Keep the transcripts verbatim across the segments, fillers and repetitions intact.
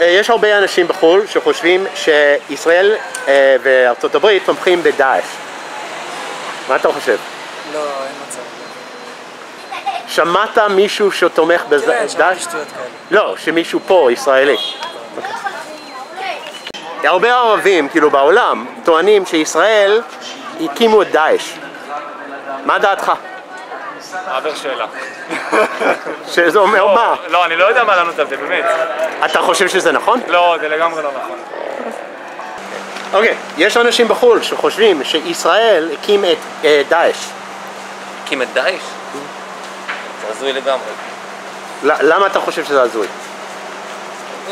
יש הרבה אנשים בחו"ל שחושבים שישראל וארצות הברית תומכים בדאעש. מה אתה חושב? לא, אין מצב. שמעת מישהו שתומך בדאעש? לא, שמישהו פה, ישראלי. הרבה ערבים, כאילו בעולם, טוענים שישראל הקימו את דאעש. מה דעתך? עבר שאלה. שזה אומר מה? לא, אני לא יודע מה לענות על זה, באמת. אתה חושב שזה נכון? לא, זה לגמרי לא נכון. אוקיי, יש אנשים בחו"ל שחושבים שישראל הקים את דאעש. הקים את דאעש? זה הזוי לגמרי. למה אתה חושב שזה הזוי? זה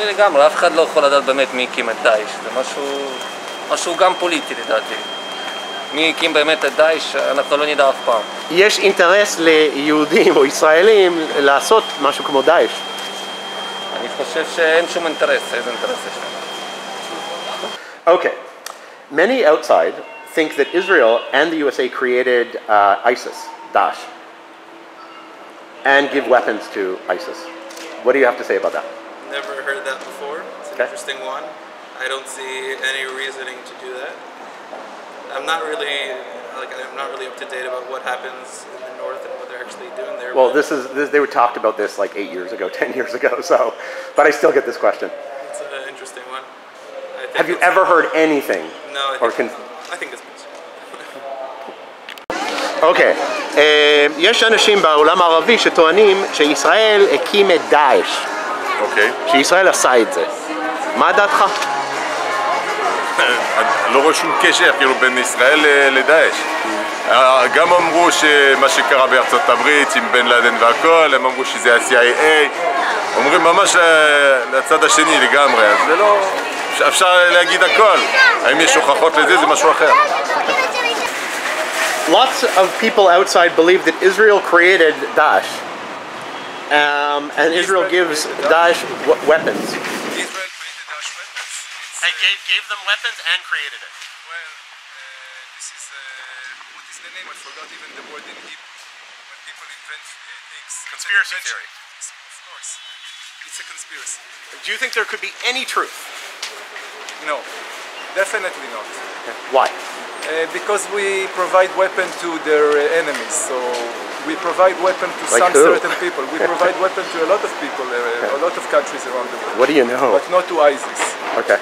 הזוי לגמרי, אף אחד לא יכול לדעת באמת מי הקים את דאעש. זה משהו גם פוליטי לדעתי. מי הקים באמת את דאעש, אנחנו לא נדע אף פעם. יש אינטרס ליהודים או ישראלים לעשות משהו כמו דאעש? אני חושב שאין שום אינטרס, איזה אינטרס יש לנו? אוקיי. Many outside think that Israel and the U S A created uh, ISIS, Daesh, and give weapons to ISIS. What do you have to say about that? Never heard that before. It's an okay. interesting one. I don't see any reasoning to do that. I'm not really like I'm not really up to date about what happens in the north and what they're actually doing there. Well, this is this, they were talked about this like eight years ago, ten years ago. So, but I still get this question. It's an interesting one. I think Have you ever heard anything? No, I think, or can... I think it's Okay. יש אנשים בעולם הערבי שטוענים שישראל הקים את דאעש. אוקיי. שישראל עשה את זה. מה דעתך? לא רואה שום קשר כאילו בין ישראל לדאעש. גם אמרו שמה שקרה בארצות הברית עם בן לאדן והכל, הם אמרו שזה ה-סי איי איי, אומרים ממש לצד השני לגמרי, אז זה לא... אפשר להגיד הכל. האם יש הוכחות לזה? זה משהו אחר. Lots of people outside believe that Israel created Daesh, um, and Israel gives Daesh weapons. I gave, gave them weapons and created it. Well, uh, this is, uh, what is the name? I forgot even the word in Hebrew. When people invent uh, things. Conspiracy theory. Of course. It's a conspiracy. Do you think there could be any truth? No. Definitely not. Why? Uh, because we provide weapon to their uh, enemies. So we provide weapon to like some who? certain people. We provide weapon to a lot of people, uh, a lot of countries around the world. What do you know? But not to ISIS. Okay.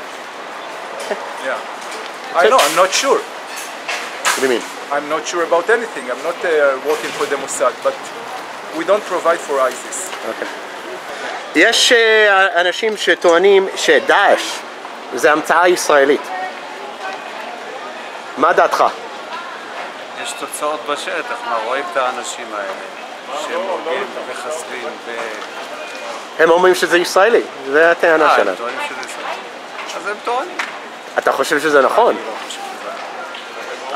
Yeah, I know, I'm not sure. What do you mean? I'm not sure about anything, I'm not uh, working for the Mossad, but we don't provide for ISIS. Okay. יש uh, אנשים שטוענים שדאעש זה המצאה ישראלית. מה דעתך? יש תוצאות בשטח, מה רואים את האנשים האלה שהם הורגים וחסלים ו... הם אומרים שזה ישראלי, זה הטענה שלהם. אה, הם טוענים שזה ישראלי. אז הם טוענים. אתה חושב שזה נכון? אני לא חושב שזה נכון.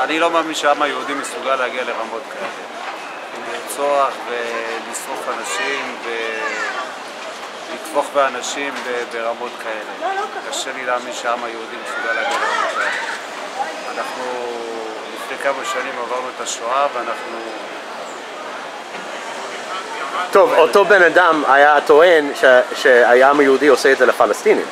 אני לא מאמין שהעם היהודי מסוגל להגיע לרמות כאלה. לרצוח ולשרוף אנשים ולטבוח באנשים ברמות כאלה. קשה לי להאמין שהעם היהודי מסוגל להגיע לרמות כאלה. אנחנו לפני כמה שנים עברנו את השואה ואנחנו... טוב, אותו בן אדם היה טוען שהעם היהודי עושה את זה לפלסטינים.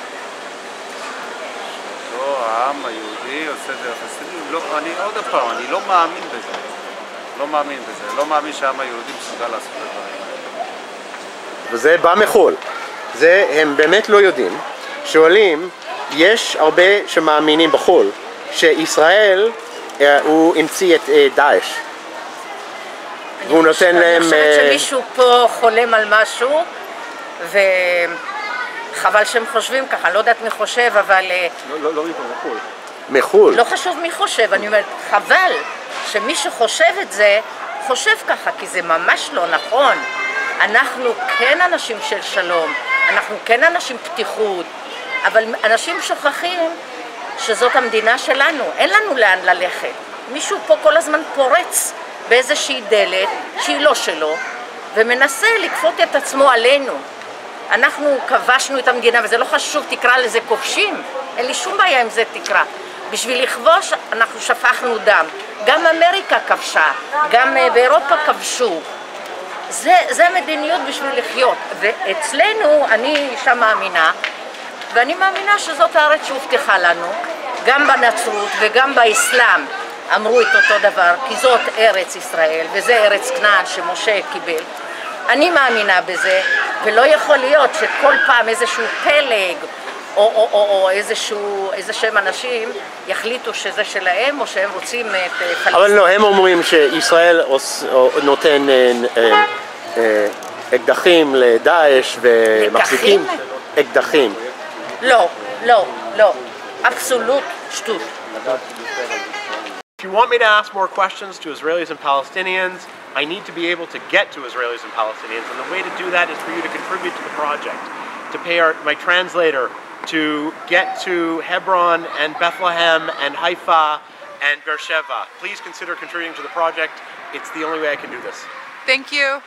העם היהודי עושה את זה לפלסטינים, אני עוד פעם, אני לא מאמין בזה, לא מאמין בזה, לא מאמין שהעם היהודי מסוגל לעשות את הדברים האלה. וזה בא מחול, זה הם באמת לא יודעים, שואלים, יש הרבה שמאמינים בחול, שישראל הוא המציא את דאעש, והוא נותן להם... אני חושבת שמישהו פה חולם על משהו, ו... חבל שהם חושבים ככה, לא יודעת מי חושב, אבל... לא, לא מפה, מחול. מחול? לא חשוב מי חושב, אני אומרת, חבל שמי שחושב את זה, חושב ככה, כי זה ממש לא נכון. אנחנו כן אנשים של שלום, אנחנו כן אנשים פתיחות, אבל אנשים שוכחים שזאת המדינה שלנו, אין לנו לאן ללכת. מישהו פה כל הזמן פורץ באיזושהי דלת, שהיא לא שלו, ומנסה לכפות את עצמו עלינו. אנחנו כבשנו את המדינה, וזה לא חשוב, תקרא לזה כובשים, אין לי שום בעיה עם זה תקרא. בשביל לכבוש אנחנו שפכנו דם, גם אמריקה כבשה, גם באירופה כבשו. זה, זה המדיניות בשביל לחיות, ואצלנו, אני אישה מאמינה, ואני מאמינה שזאת הארץ שהובטחה לנו, גם בנצרות וגם באסלאם אמרו את אותו דבר, כי זאת ארץ ישראל וזה ארץ כנען שמשה קיבל. אני מאמינה בזה, ולא יכול להיות שכל פעם איזשהו פלג או, או, או, או איזשהו, איזשהם אנשים יחליטו שזה שלהם או שהם רוצים את פלסטין. אבל לא, הם אומרים שישראל נותן אקדחים לדאעש ומחזיקים אקדחים. לא, לא, לא. Absolute שטות. If you want me to ask more questions to Israelis and Palestinians, I need to be able to get to Israelis and Palestinians, and the way to do that is for you to contribute to the project, to pay our, my translator, to get to Hebron and Bethlehem and Haifa and Be'er Sheva. Please consider contributing to the project. It's the only way I can do this. Thank you.